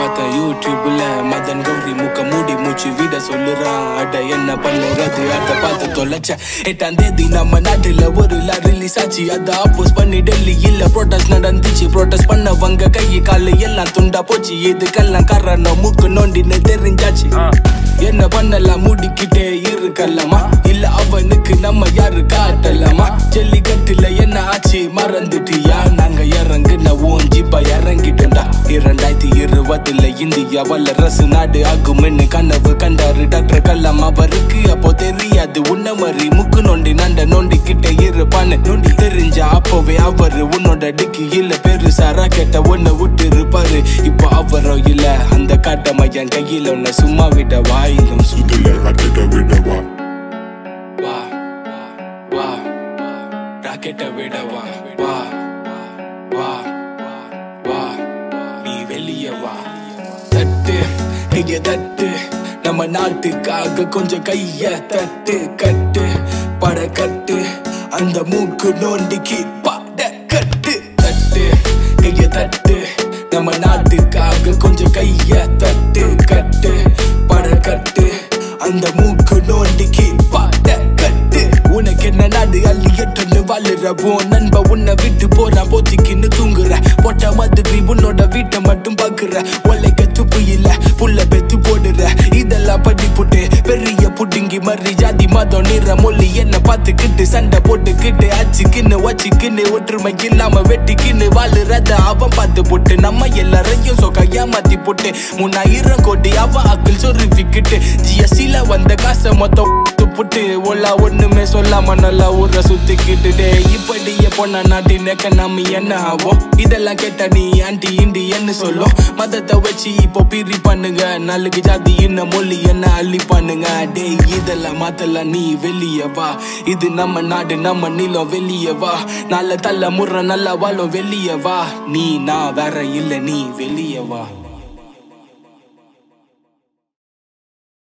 paatha youtube la madan gauri muka moodi moochi vida sollura ada enna pannuradhu adha paatha tholacha 8 am theedi namma naatula oru la release aachi adha oppose panni delhi illa protest nadandichi protest pannavanga kai kaal ella thunda pochi edukalla karano mooku nondi ne therinjaachi என்ன பண்ணலாம் மூடிக்கிட்டே இருக்கலாமா இல்ல அவனுக்கு நம்ம யாரு காட்டலாமா ஜல்லிக்கட்டுல என்ன ஆச்சு மறந்துட்டியா நாங்க இறங்குன ஓஞ்சி இறங்கிட்டோம்டா 2020ல இந்தியா வல்லரசு நாடு ஆகும்னு கனவு கண்டாரு டாக்டர் கல்லாம் அவருக்கு அப்போ தெரியாது உன்ன மாதிரி மூக்கு நோண்டி நண்ட நோண்டிக்கிட்டே இருப்பான்னு நோண்டி தெரிஞ்ச அப்போவே அவரு உன்னோட டிக்கி இல்ல பெருசா ராக்கெட்ட ஒன்னு விட்டு இருப்பாரு இப்ப அவரோ இல்ல அந்த காட்டமையன் கையில ஒன்ன சும்மா விடவா I'm sudala raketa vidawa wa wa raketa vidawa wa wa wa ni veliya wa tatte kaiya tatte nama naattukaaga konja kaiya tatte katte padakatte andha mooku nondi padakatte tatte kaiya tatte nama naattukaaga konja kaiya tatte katte அந்த மூக்கு நோண்டிக்கு பாட்ட கட்டு உனக்கு என்ன நாடு அள்ளி எட்டுன்னு வாழுற phone நண்ப உன்னை விட்டு போறான் போச்சுக்கின்னு தூங்குற போட்ட மாதிரி உன்னோட வீட்டை மட்டும் பாக்குற ஒலைக்க துப்பு இல்ல புள்ள பெத்து போடுற இதெல்லாம் பட்டி போட்டு பெரிய புடுங்கி மறி ஜாதி மதம் நிற மொழி என்ன பார்த்துக்கிட்டு சண்டை போட்டுக்கிட்டு அச்சுக்கின்னு வச்சுக்கின்னு ஒற்றுமை இல்லாம வெட்டிக்கின்னு வாழுறத அவன் பார்த்து போட்டு நம்ம எல்லாரையும் சொகையா மாத்தி போட்டு 3000 கோடி அவ அக்கள் சொருவிக்கிட்டு ஜிஎஸ்டில வந்த காசை மொத்தம் புட்டு ஒல்லா ஒண்ணுமே சொல்லாம நல்லா ஊரை சுத்திக்கிட்டுடே இப்படியே பொண்ணா நாட்டின் எக்கனாமி என்ன ஆகும் இதெல்லாம் கேட்டா நீ ஆன்டி இண்டியன்னு சொல்லும் மதத்தை வச்சு இப்போ பிரி பண்ணுங்க நாளுக்கு ஜாதி இன்ன மொழி என்ன அள்ளி பண்ணுங்க டே இதெல்லாம் மாத்தலாம் நீ வெளியே வா இது நம்ம நாடு நம்ம நீளம் வெளியே வா நல்ல தள்ள முறை நல்லா வாழும் வெளியே வா நீ நான் வேற இல்ல நீ வெளியே வா